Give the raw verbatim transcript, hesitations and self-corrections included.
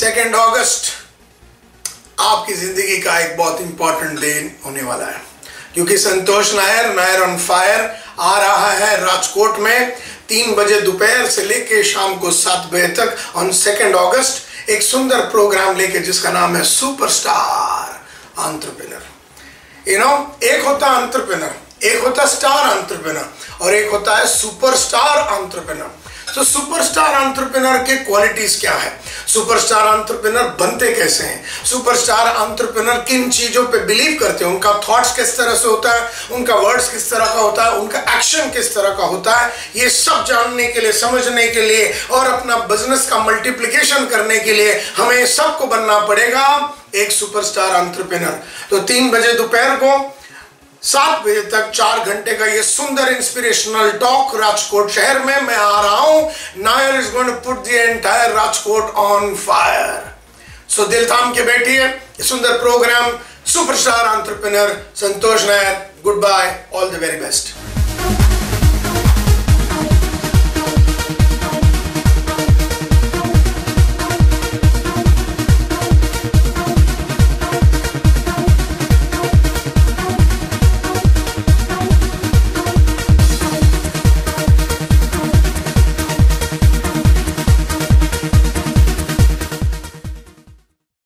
Second अगस्त आपकी जिंदगी का एक बहुत इंपॉर्टेंट दिन होने वाला है, क्योंकि संतोष नायर नायर ऑन फायर आ रहा है राजकोट में तीन बजे दोपहर से लेकर शाम को सात बजे तक ऑन सेकेंड अगस्त एक सुंदर प्रोग्राम लेके, जिसका नाम है सुपरस्टार एंटरप्रेन्योर। यू नो, एक होता है एंटरप्रेन्योर, एक होता है स्टार एंटरप्रेन्योर और एक होता है सुपरस्टार एंटरप्रेन्योर। तो सुपरस्टार एंटरप्रेन्योर के क्वालिटीज क्या है, सुपरस्टार एंटरप्रेन्योर बनते कैसे हैं, सुपरस्टार एंटरप्रेन्योर किन चीजों पे बिलीव करते हैं, उनका थॉट्स किस तरह से होता है, उनका वर्ड्स किस तरह का होता है, उनका एक्शन किस तरह का होता है, ये सब जानने के लिए, समझने के लिए और अपना बिजनेस का मल्टीप्लीकेशन करने के लिए हमें सबको बनना पड़ेगा एक सुपरस्टार एंटरप्रेन्योर। तो तीन बजे दोपहर को सात बजे तक चार घंटे का ये सुंदर इंस्पिरेशनल टॉक राजकोट शहर में मैं आ रहा हूं। Nair is going to put the entire Rajkot on fire. So दिल थाम के बैठिए, ये सुंदर program superstar entrepreneur Santosh Nair. Good bye, all the very best.